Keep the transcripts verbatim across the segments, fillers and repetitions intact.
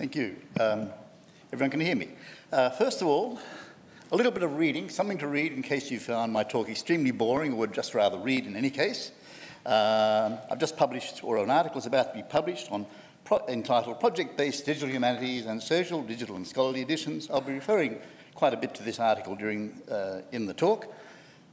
Thank you. Um, everyone can hear me. Uh, first of all, a little bit of reading, something to read in case you found my talk extremely boring or would just rather read in any case. Um, I've just published, or an article is about to be published, on pro entitled Project-Based Digital Humanities and Social, Digital, and Scholarly Editions. I'll be referring quite a bit to this article during uh, in the talk.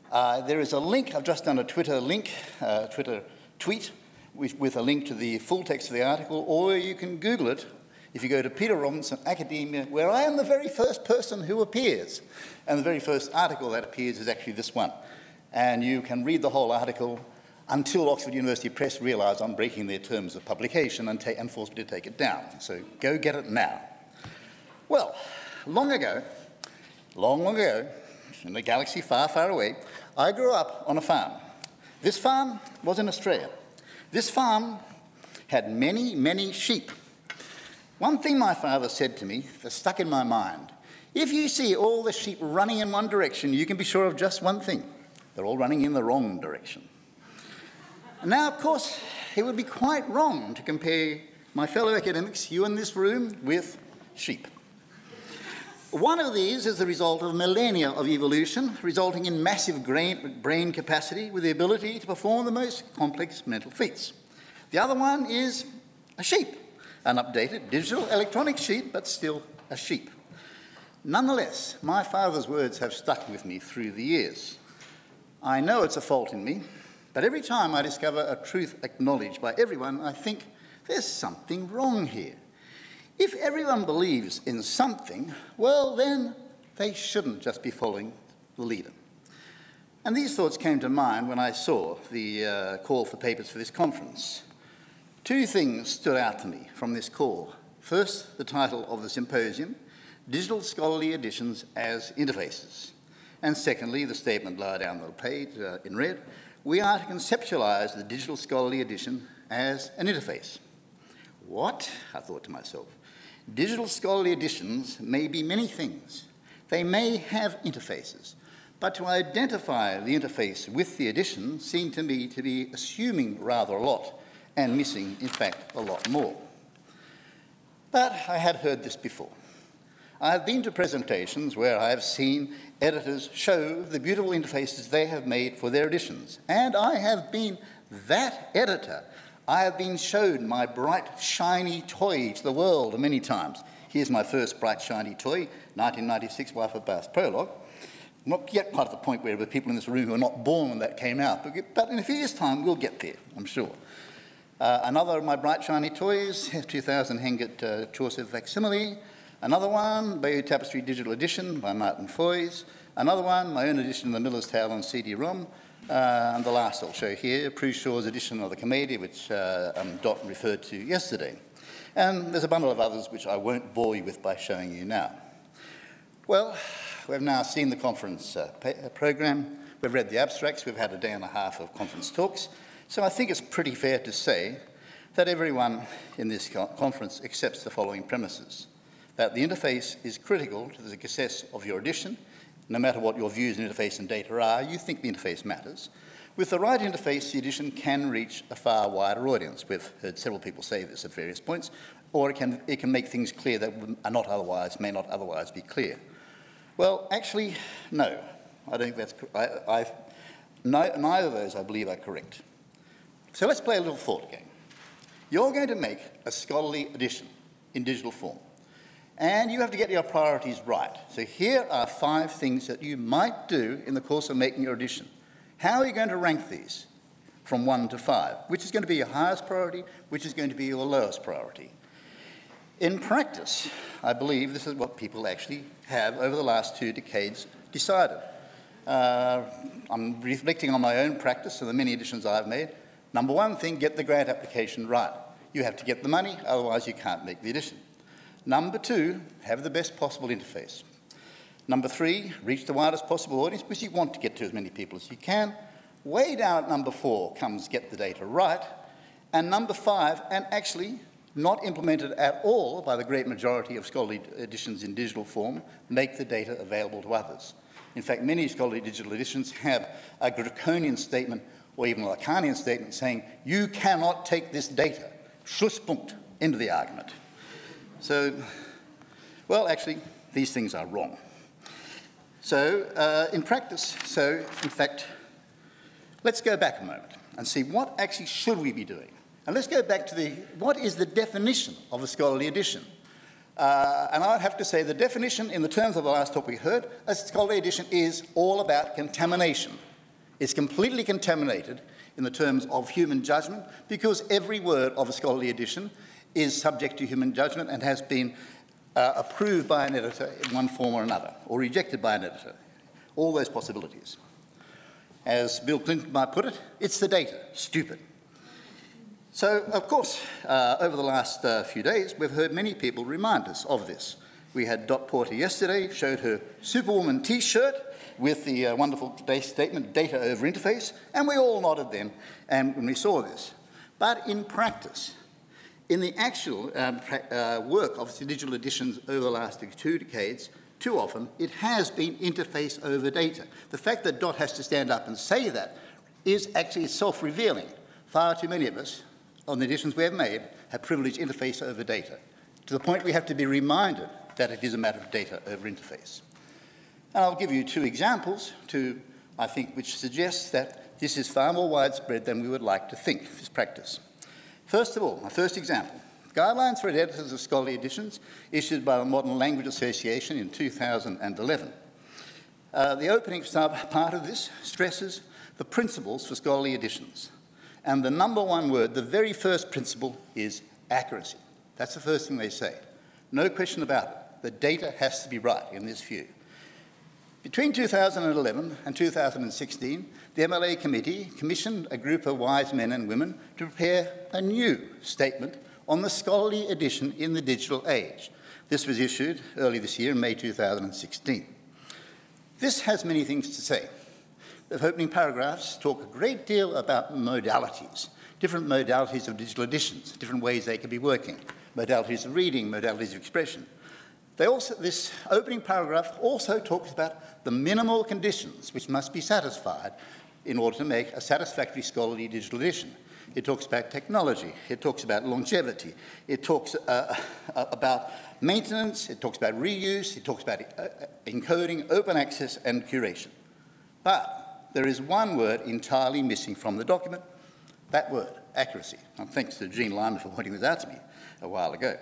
Uh, there is a link, I've just done a Twitter link, uh, Twitter tweet, with, with a link to the full text of the article, or you can Google it if you go to Peter Robinson Academia, where I am the very first person who appears. And the very first article that appears is actually this one. And you can read the whole article until Oxford University Press realised I'm breaking their terms of publication and, and forced me to take it down. So go get it now. Well, long ago, long, long ago, in a galaxy far, far away, I grew up on a farm. This farm was in Australia. This farm had many, many sheep. One thing my father said to me that stuck in my mind: if you see all the sheep running in one direction, you can be sure of just one thing. They're all running in the wrong direction. Now, of course, it would be quite wrong to compare my fellow academics, you in this room, with sheep. One of these is the result of millennia of evolution, resulting in massive brain capacity with the ability to perform the most complex mental feats. The other one is a sheep, an updated digital electronic sheep, but still a sheep. Nonetheless, my father's words have stuck with me through the years. I know it's a fault in me, but every time I discover a truth acknowledged by everyone, I think there's something wrong here. If everyone believes in something, well, then they shouldn't just be following the leader. And these thoughts came to mind when I saw the uh, call for papers for this conference. Two things stood out to me from this call. First, the title of the symposium, Digital Scholarly Editions as Interfaces. And secondly, the statement lower down the page uh, in red, we are to conceptualize the digital scholarly edition as an interface. What? I thought to myself. Digital scholarly editions may be many things. They may have interfaces, but to identify the interface with the edition seemed to me to be assuming rather a lot and missing, in fact, a lot more. But I had heard this before. I have been to presentations where I have seen editors show the beautiful interfaces they have made for their editions. And I have been that editor. I have been shown my bright, shiny toy to the world many times. Here's my first bright, shiny toy, nineteen ninety-six Wife of Bath Prologue. Not yet quite at the point where the people in this room who are not born when that came out, but in a few years' time, we'll get there, I'm sure. Uh, another of my bright, shiny toys, two thousand Hengwrt uh, Chaucer facsimile. Another one, Bayeux Tapestry Digital Edition by Martin Foys. Another one, my own edition of The Miller's Tale on C D ROM. Uh, and the last I'll show here, Prushaw's edition of the Commedia, which uh, um, Dot referred to yesterday. And there's a bundle of others which I won't bore you with by showing you now. Well, we've now seen the conference uh, program. We've read the abstracts. We've had a day and a half of conference talks. So I think it's pretty fair to say that everyone in this co conference accepts the following premises: that the interface is critical to the success of your edition. No matter what your views on interface and data are, you think the interface matters. With the right interface, the edition can reach a far wider audience. We've heard several people say this at various points, or it can, it can make things clear that are not otherwise, may not otherwise be clear. Well, actually, no. I don't think that's, I, I've, no, neither of those I believe are correct. So let's play a little thought game. You're going to make a scholarly edition in digital form. And you have to get your priorities right. So here are five things that you might do in the course of making your edition. How are you going to rank these from one to five? Which is going to be your highest priority? Which is going to be your lowest priority? In practice, I believe this is what people actually have over the last two decades decided. Uh, I'm reflecting on my own practice and the many editions I've made. Number one thing, get the grant application right. You have to get the money, otherwise you can't make the edition. Number two, have the best possible interface. Number three, reach the widest possible audience, because you want to get to as many people as you can. Way down at number four comes get the data right. And number five, and actually not implemented at all by the great majority of scholarly editions in digital form, make the data available to others. In fact, many scholarly digital editions have a draconian statement or even a Lacanian statement saying, you cannot take this data. Schlusspunkt, end of the argument. So, well, actually, these things are wrong. So, uh, in practice, so, in fact, let's go back a moment and see what actually should we be doing. And let's go back to the, what is the definition of a scholarly edition? Uh, and I'd have to say the definition, in the terms of the last talk we heard, a scholarly edition is all about contamination. It's completely contaminated in the terms of human judgment, because every word of a scholarly edition is subject to human judgment and has been uh, approved by an editor in one form or another, or rejected by an editor. All those possibilities. As Bill Clinton might put it, it's the data, stupid. So, of course, uh, over the last uh, few days, we've heard many people remind us of this. We had Dot Porter yesterday, showed her Superwoman T-shirt with the uh, wonderful statement, data over interface, and we all nodded then and when we saw this. But in practice, in the actual um, uh, work of digital editions over the last two decades, too often, it has been interface over data. The fact that Dot has to stand up and say that is actually self-revealing. Far too many of us, on the editions we have made, have privileged interface over data, to the point we have to be reminded that it is a matter of data over interface. And I'll give you two examples, two, I think, which suggests that this is far more widespread than we would like to think, this practice. First of all, my first example, Guidelines for Editors of Scholarly Editions, issued by the Modern Language Association in two thousand eleven. Uh, the opening part of this stresses the principles for scholarly editions. And the number one word, the very first principle, is accuracy. That's the first thing they say. No question about it. The data has to be right in this view. Between two thousand eleven and two thousand sixteen, the M L A committee commissioned a group of wise men and women to prepare a new statement on the scholarly edition in the digital age. This was issued early this year, in May two thousand sixteen. This has many things to say. The opening paragraphs talk a great deal about modalities, different modalities of digital editions, different ways they could be working, modalities of reading, modalities of expression. They also, this opening paragraph also talks about the minimal conditions which must be satisfied in order to make a satisfactory scholarly digital edition. It talks about technology, it talks about longevity, it talks uh, about maintenance, it talks about reuse, it talks about encoding, open access, and curation. But there is one word entirely missing from the document, that word, accuracy. And thanks to Gene Lyman for pointing this out to me a while ago.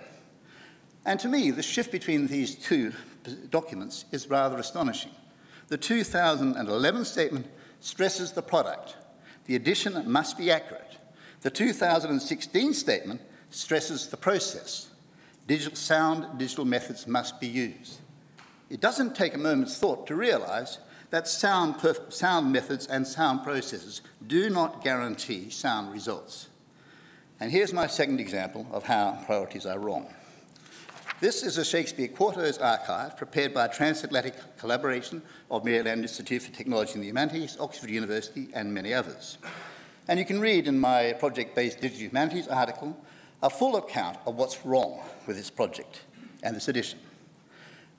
And to me, the shift between these two documents is rather astonishing. The two thousand eleven statement stresses the product. The edition must be accurate. The two thousand sixteen statement stresses the process. Digital sound, digital methods must be used. It doesn't take a moment's thought to realize that sound, sound methods and sound processes do not guarantee sound results. And here's my second example of how priorities are wrong. This is a Shakespeare Quartos archive prepared by a transatlantic collaboration of Maryland Institute for Technology and the Humanities, Oxford University, and many others. And you can read in my Project-Based Digital Humanities article a full account of what's wrong with this project and this edition.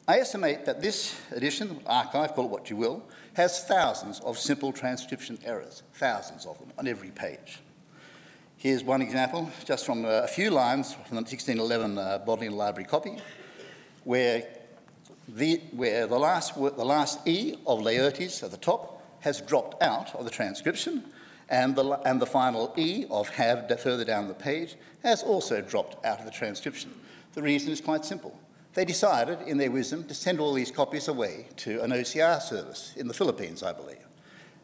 I estimate that this edition, archive, call it what you will, has thousands of simple transcription errors, thousands of them on every page. Here's one example, just from a few lines from the sixteen eleven uh, Bodleian Library copy, where the, where the, last, the last E of Laertes at the top has dropped out of the transcription, and the, and the final E of have further down the page has also dropped out of the transcription. The reason is quite simple. They decided, in their wisdom, to send all these copies away to an O C R service in the Philippines, I believe.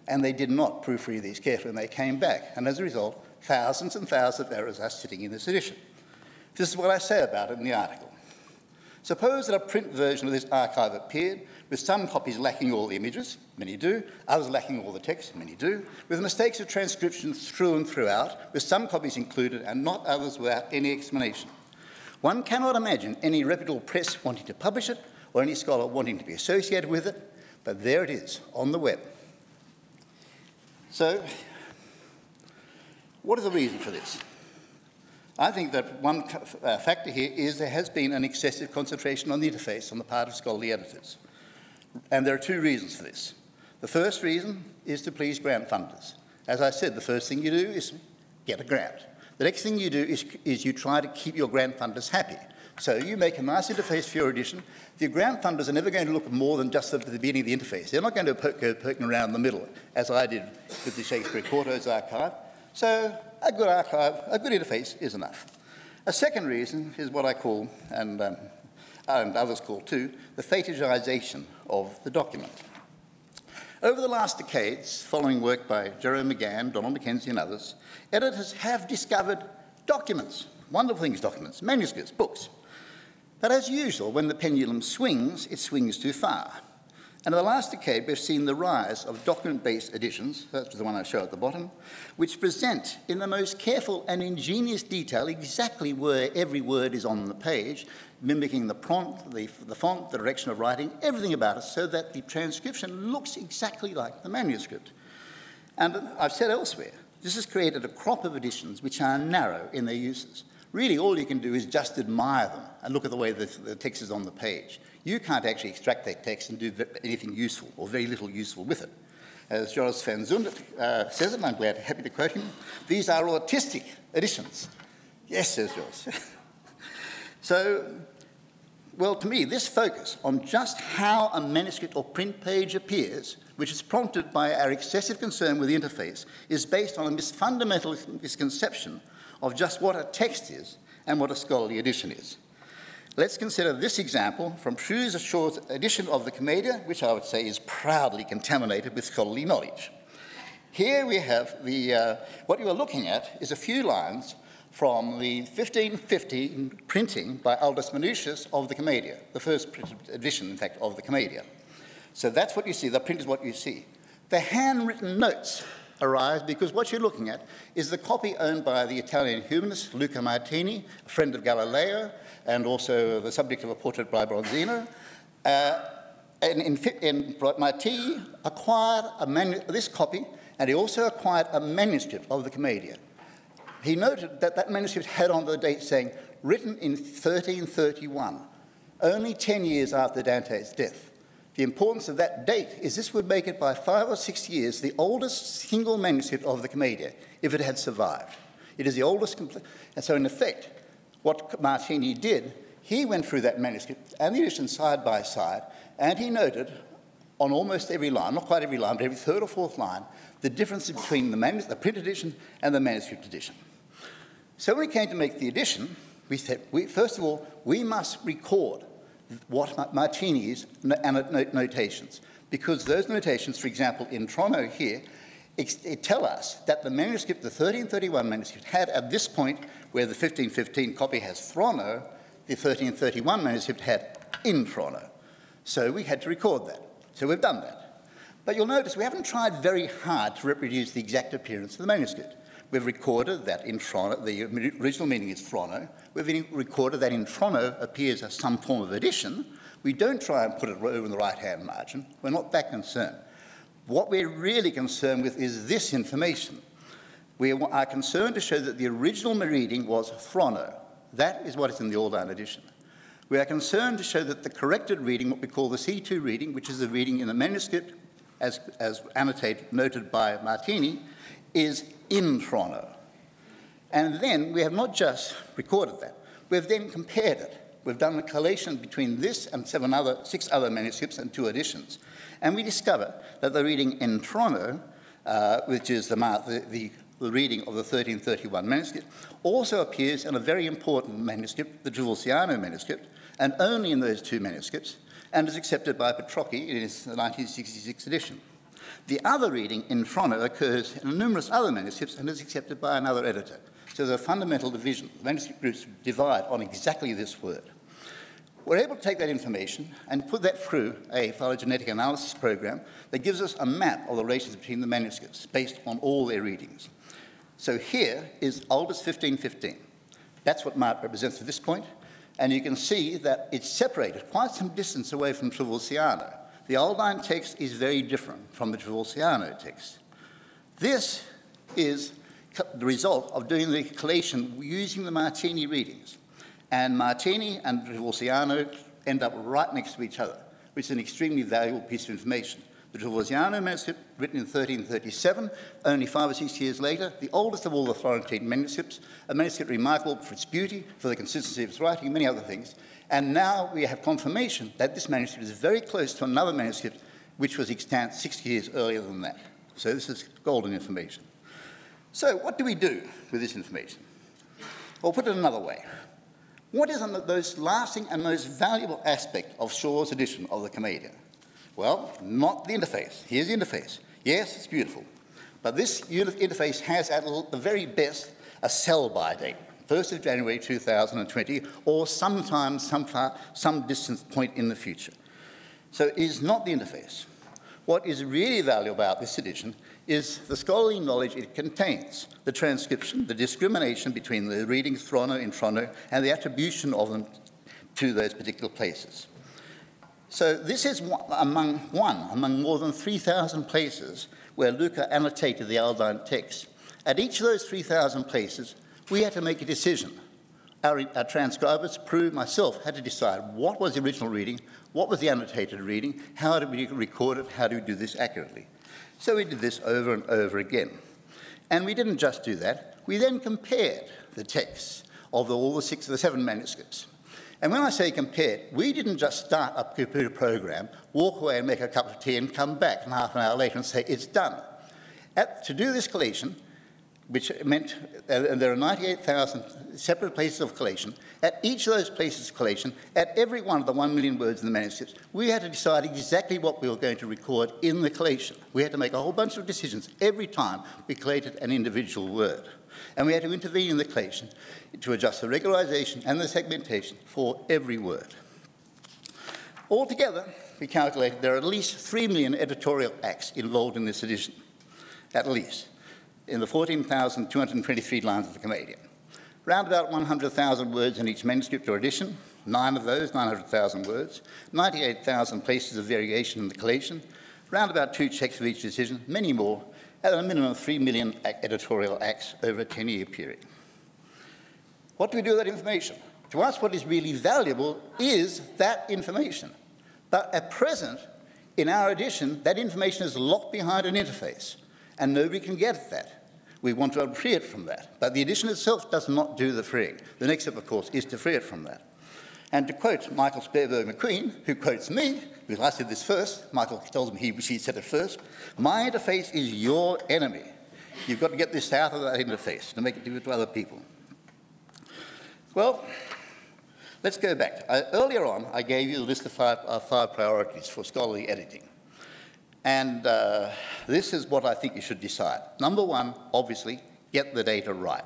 And they did not proofread these carefully, and they came back. And as a result, thousands and thousands of errors are sitting in this edition. This is what I say about it in the article. Suppose that a print version of this archive appeared, with some copies lacking all the images, many do, others lacking all the text, many do, with mistakes of transcription through and throughout, with some copies included and not others without any explanation. One cannot imagine any reputable press wanting to publish it or any scholar wanting to be associated with it, but there it is, on the web. So, what is the reason for this? I think that one factor here is there has been an excessive concentration on the interface on the part of scholarly editors. And there are two reasons for this. The first reason is to please grant funders. As I said, the first thing you do is get a grant. The next thing you do is, is you try to keep your grant funders happy. So you make a nice interface for your edition. The ground thunders are never going to look more than just at the beginning of the interface. They're not going to poke, go poking around the middle, as I did with the Shakespeare Quartos archive. So a good archive, a good interface is enough. A second reason is what I call, and, um, and others call too, the fetishization of the document. Over the last decades, following work by Jerome McGann, Donald McKenzie, and others, editors have discovered documents, wonderful things, documents, manuscripts, books. But as usual, when the pendulum swings, it swings too far. And in the last decade, we've seen the rise of document-based editions, that's the one I show at the bottom, which present in the most careful and ingenious detail exactly where every word is on the page, mimicking the prompt, the, the font, the direction of writing, everything about it, so that the transcription looks exactly like the manuscript. And I've said elsewhere, this has created a crop of editions which are narrow in their uses. Really, all you can do is just admire them and look at the way the, the text is on the page. You can't actually extract that text and do anything useful, or very little useful with it. As Joris van Zundert uh, says it, and I'm glad, happy to quote him, these are autistic editions. Yes, says Joris. So, well, to me, this focus on just how a manuscript or print page appears, which is prompted by our excessive concern with the interface, is based on a mis fundamental misconception of just what a text is and what a scholarly edition is. Let's consider this example from Shrews Ashaw's edition of the Commedia, which I would say is proudly contaminated with scholarly knowledge. Here we have the, uh, what you are looking at is a few lines from the fifteen fifty printing by Aldus Manutius of the Commedia, the first edition, in fact, of the Commedia. So that's what you see. The print is what you see. The handwritten notes arise because what you're looking at is the copy owned by the Italian humanist Luca Martini, a friend of Galileo, and also the subject of a portrait by Bronzino. Uh, and in, in Martini acquired a manu this copy, and he also acquired a manuscript of the Commedia. He noted that that manuscript had on the date saying, written in thirteen thirty-one, only ten years after Dante's death. The importance of that date is this would make it by five or six years the oldest single manuscript of the Commedia, if it had survived. It is the oldest, and so in effect, what Martini did, he went through that manuscript and the edition side by side, and he noted on almost every line, not quite every line, but every third or fourth line, the difference between the, manus the print edition and the manuscript edition. So when we came to make the edition, we said, we, first of all, we must record what Martini's notations, because those notations, for example, in Trono here, tell us that the manuscript, the thirteen thirty-one manuscript, had at this point, where the fifteen fifteen copy has Trono, the thirteen thirty-one manuscript had in Trono. So we had to record that. So we've done that. But you'll notice we haven't tried very hard to reproduce the exact appearance of the manuscript. We've recorded that in Trono, the original meaning is Trono. We've recorded that in Trono appears as some form of edition. We don't try and put it over in the right-hand margin. We're not that concerned. What we're really concerned with is this information. We are concerned to show that the original reading was Trono. That is what is in the Aldine edition. We are concerned to show that the corrected reading, what we call the C two reading, which is the reading in the manuscript, as, as annotated, noted by Martini, is in Trono. And then we have not just recorded that, we've then compared it. We've done a collation between this and seven other, six other manuscripts and two editions. And we discover that the reading in Trono, uh, which is the, the, the, the reading of the thirteen thirty-one manuscript, also appears in a very important manuscript, the Giovolciano manuscript, and only in those two manuscripts, and is accepted by Petrocchi in his nineteen sixty-six edition. The other reading in Trono occurs in numerous other manuscripts and is accepted by another editor. So there's a fundamental division. The manuscript groups divide on exactly this word. We're able to take that information and put that through a phylogenetic analysis program that gives us a map of the relations between the manuscripts based on all their readings. So here is Aldus fifteen fifteen. That's what Mart represents at this point. And you can see that it's separated quite some distance away from Giovolciano. The Aldine text is very different from the Giovolciano text. This is the result of doing the collation using the Martini readings. And Martini and Giovolciano end up right next to each other, which is an extremely valuable piece of information. The Giovolciano manuscript, written in thirteen thirty-seven, only five or six years later, the oldest of all the Florentine manuscripts, a manuscript remarkable for its beauty, for the consistency of its writing, many other things. And now we have confirmation that this manuscript is very close to another manuscript which was extant sixty years earlier than that. So this is golden information. So what do we do with this information? Or put it another way, what is the most lasting and most valuable aspect of Shaw's edition of the Commedia? Well, not the interface. Here's the interface. Yes, it's beautiful. But this interface has, at the very best, a sell-by date, first of January two thousand twenty, or sometime, some far, some distance point in the future. So it is not the interface. What is really valuable about this edition is the scholarly knowledge it contains, the transcription, the discrimination between the readings Trono in Trono, and the attribution of them to those particular places. So this is one among, one, among more than three thousand places where Luca annotated the Aldine text. At each of those three thousand places, we had to make a decision. Our, our transcribers, Prue, myself, had to decide what was the original reading, what was the annotated reading, how do we record it, how do we do this accurately. So we did this over and over again. And we didn't just do that. We then compared the texts of the, all the six of the seven manuscripts. And when I say compared, we didn't just start a computer program, walk away and make a cup of tea and come back and half an hour later and say, it's done. At, to do this collation, which meant uh, there are ninety-eight thousand separate places of collation, at each of those places of collation, at every one of the one million words in the manuscripts, we had to decide exactly what we were going to record in the collation. We had to make a whole bunch of decisions every time we collated an individual word. And we had to intervene in the collation to adjust the regularization and the segmentation for every word. Altogether, we calculated there are at least three million editorial acts involved in this edition, at least, in the fourteen thousand two hundred twenty-three lines of the Commedia. Round about one hundred thousand words in each manuscript or edition, nine of those, nine hundred thousand words, ninety-eight thousand places of variation in the collation, round about two checks of each decision, many more, at a minimum of three million editorial acts over a ten-year period. What do we do with that information? To us, what is really valuable is that information. But at present, in our edition, that information is locked behind an interface, and nobody can get that. We want to free it from that. But the edition itself does not do the freeing. The next step, of course, is to free it from that. And to quote Michael Sperberg-McQueen, who quotes me, because I said this first, Michael tells me he, she said it first, my interface is your enemy. You've got to get this out of that interface to make it do it to other people. Well, let's go back. I, earlier on, I gave you the list of five, uh, five priorities for scholarly editing. And uh, this is what I think you should decide. Number one, obviously, get the data right.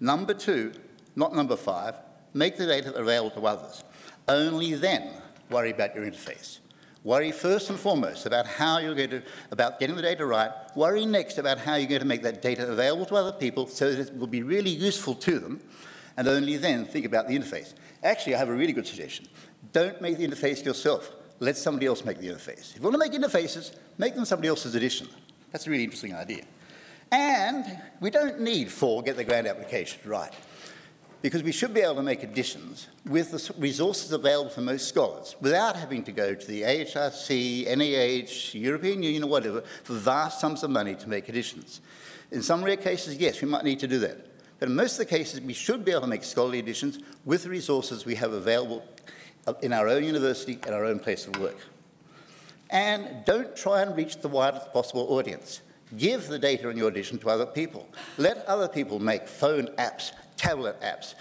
Number two, not number five, make the data available to others. Only then worry about your interface. Worry first and foremost about how you're going to, about getting the data right. Worry next about how you're going to make that data available to other people so that it will be really useful to them. And only then think about the interface. Actually, I have a really good suggestion. Don't make the interface yourself. Let somebody else make the interface. If you want to make interfaces, make them somebody else's edition. That's a really interesting idea. And we don't need for get the grant application right, because we should be able to make additions with the resources available for most scholars without having to go to the A H R C, N E H, European Union, or whatever, for vast sums of money to make additions. In some rare cases, yes, we might need to do that. But in most of the cases, we should be able to make scholarly additions with the resources we have available in our own university and our own place of work. And don't try and reach the widest possible audience. Give the data in your edition to other people. Let other people make phone apps, tablet apps,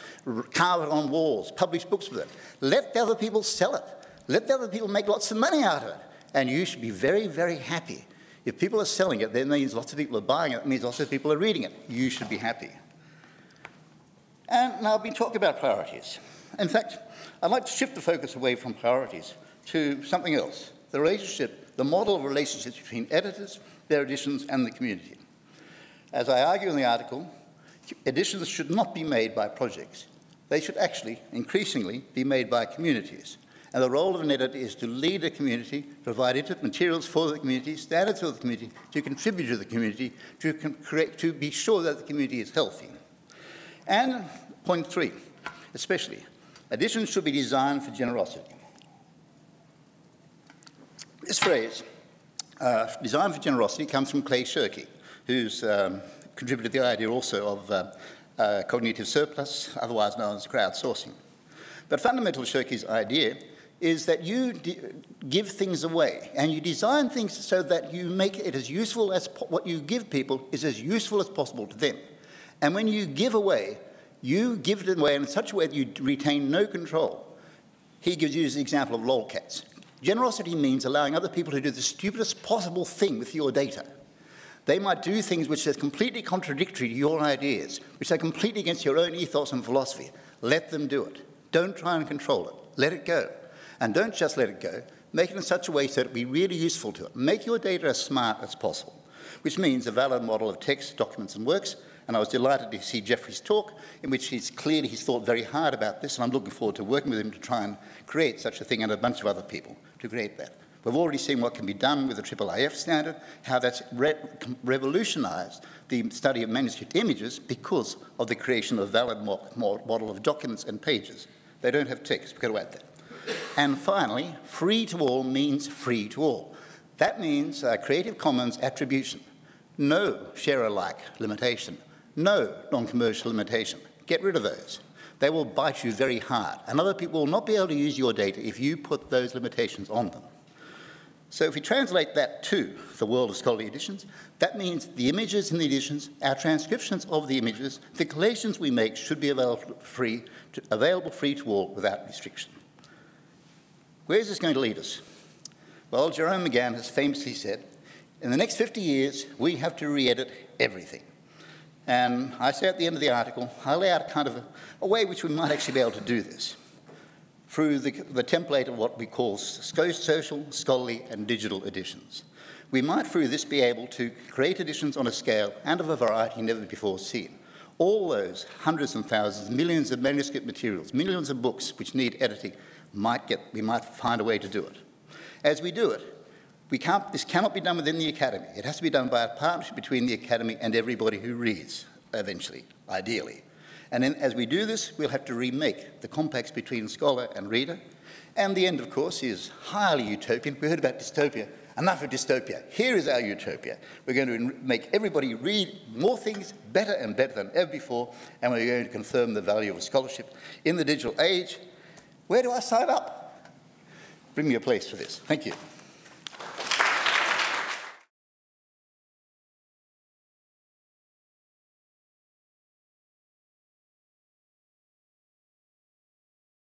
carve it on walls, publish books with it. Let the other people sell it. Let the other people make lots of money out of it. And you should be very, very happy. If people are selling it, then that means lots of people are buying it. It means lots of people are reading it. You should be happy. And now I've been talking about priorities. In fact, I'd like to shift the focus away from priorities to something else, the relationship, the model of relationships between editors, their editions, and the community. As I argue in the article, editions should not be made by projects. They should actually, increasingly, be made by communities. And the role of an editor is to lead a community, provide input materials for the community, standards for the community, to contribute to the community, to, correct, to be sure that the community is healthy. And point three, especially, editions should be designed for generosity. This phrase, uh, design for generosity comes from Clay Shirky, who's um, contributed the idea also of uh, uh, cognitive surplus, otherwise known as crowdsourcing. But fundamental Shirky's idea is that you give things away, and you design things so that you make it as useful as what you give people is as useful as possible to them. And when you give away, you give it away in such a way that you retain no control. He gives you the example of lolcats. Generosity means allowing other people to do the stupidest possible thing with your data. They might do things which are completely contradictory to your ideas, which are completely against your own ethos and philosophy. Let them do it. Don't try and control it. Let it go. And don't just let it go. Make it in such a way so that it'll be really useful to it. Make your data as smart as possible, which means a valid model of text, documents, and works. And I was delighted to see Jeffrey's talk, in which he's clearly he's thought very hard about this, and I'm looking forward to working with him to try and create such a thing, and a bunch of other people to create that. We've already seen what can be done with the triple I F standard, how that's re revolutionized the study of manuscript images because of the creation of a valid mo mo model of documents and pages. They don't have text, we've got to add that. And finally, free to all means free to all. That means uh, Creative Commons attribution. No share-alike limitation. No non-commercial limitation. Get rid of those. They will bite you very hard. And other people will not be able to use your data if you put those limitations on them. So if we translate that to the world of scholarly editions, that means the images in the editions, our transcriptions of the images, the collations we make should be available free to, available free to all without restriction. Where is this going to lead us? Well, Jerome McGann has famously said, in the next fifty years, we have to re-edit everything. And I say at the end of the article, I lay out kind of a, a way which we might actually be able to do this through the, the template of what we call social, scholarly, and digital editions. We might through this be able to create editions on a scale and of a variety never before seen. All those hundreds and thousands, millions of manuscript materials, millions of books which need editing, might get, we might find a way to do it. As we do it, we can't, this cannot be done within the academy. It has to be done by a partnership between the academy and everybody who reads, eventually, ideally. And then as we do this, we'll have to remake the compacts between scholar and reader. And the end, of course, is highly utopian. We heard about dystopia. Enough of dystopia. Here is our utopia. We're going to make everybody read more things better and better than ever before, and we're going to confirm the value of scholarship in the digital age. Where do I sign up? Bring me a place for this. Thank you.